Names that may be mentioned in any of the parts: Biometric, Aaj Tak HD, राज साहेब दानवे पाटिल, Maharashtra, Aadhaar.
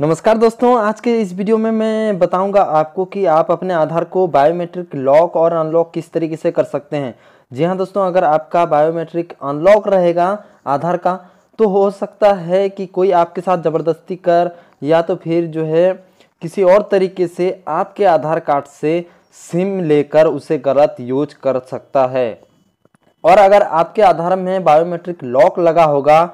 नमस्कार दोस्तों, आज के इस वीडियो में मैं बताऊंगा आपको कि आप अपने आधार को बायोमेट्रिक लॉक और अनलॉक किस तरीके से कर सकते हैं। जी हाँ दोस्तों, अगर आपका बायोमेट्रिक अनलॉक रहेगा आधार का तो हो सकता है कि कोई आपके साथ ज़बरदस्ती कर या तो फिर जो है किसी और तरीके से आपके आधार कार्ड से सिम लेकर उसे गलत यूज कर सकता है। और अगर आपके आधार में बायोमेट्रिक लॉक लगा होगा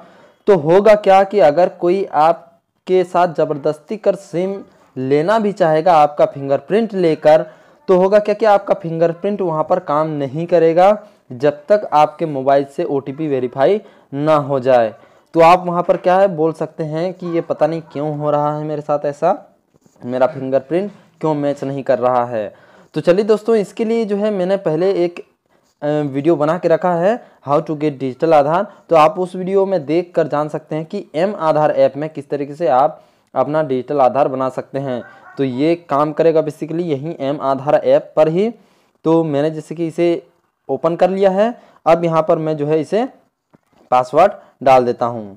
तो होगा क्या कि अगर कोई आप के साथ ज़बरदस्ती कर सिम लेना भी चाहेगा आपका फिंगरप्रिंट लेकर, तो होगा क्या कि आपका फिंगरप्रिंट वहां पर काम नहीं करेगा जब तक आपके मोबाइल से ओटीपी वेरीफाई ना हो जाए। तो आप वहां पर क्या है बोल सकते हैं कि ये पता नहीं क्यों हो रहा है मेरे साथ ऐसा, मेरा फिंगरप्रिंट क्यों मैच नहीं कर रहा है। तो चलिए दोस्तों, इसके लिए जो है मैंने पहले एक वीडियो बना के रखा है how to get digital Aadhaar, तो आप उस वीडियो में देखकर जान सकते हैं कि एम आधार ऐप में किस तरीके से आप अपना डिजिटल आधार बना सकते हैं। तो ये काम करेगा बेसिकली यही एम आधार ऐप पर ही। तो मैंने जैसे कि इसे ओपन कर लिया है, अब यहाँ पर मैं जो है इसे पासवर्ड डाल देता हूँ।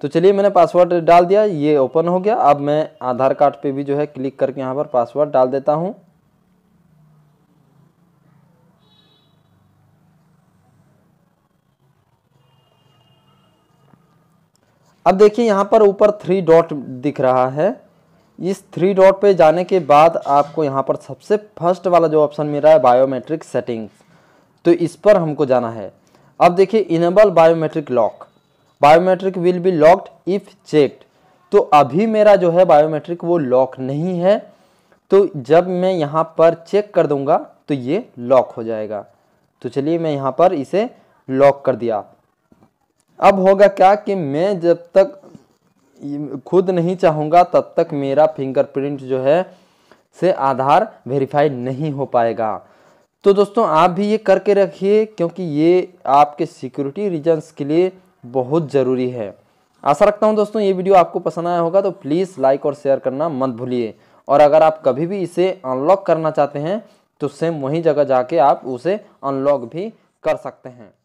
तो चलिए मैंने पासवर्ड डाल दिया, ये ओपन हो गया। अब मैं आधार कार्ड पे भी जो है क्लिक करके यहाँ पर पासवर्ड डाल देता हूँ। अब देखिए यहाँ पर ऊपर 3 डॉट दिख रहा है, इस 3 डॉट पे जाने के बाद आपको यहाँ पर सबसे फर्स्ट वाला जो ऑप्शन मिल रहा है बायोमेट्रिक सेटिंग्स, तो इस पर हमको जाना है। अब देखिए enable biometric lock, biometric will be locked if checked. तो अभी मेरा जो है बायोमेट्रिक वो लॉक नहीं है, तो जब मैं यहाँ पर चेक कर दूंगा तो ये लॉक हो जाएगा। तो चलिए मैं यहाँ पर इसे लॉक कर दिया। अब होगा क्या कि मैं जब तक खुद नहीं चाहूँगा तब तक मेरा फिंगरप्रिंट जो है से आधार वेरीफाई नहीं हो पाएगा। तो दोस्तों आप भी ये करके रखिए क्योंकि ये आपके सिक्योरिटी रीजंस के लिए बहुत ज़रूरी है। आशा रखता हूँ दोस्तों ये वीडियो आपको पसंद आया होगा, तो प्लीज़ लाइक और शेयर करना मत भूलिए। और अगर आप कभी भी इसे अनलॉक करना चाहते हैं तो सेम वहीं जगह जाके आप उसे अनलॉक भी कर सकते हैं।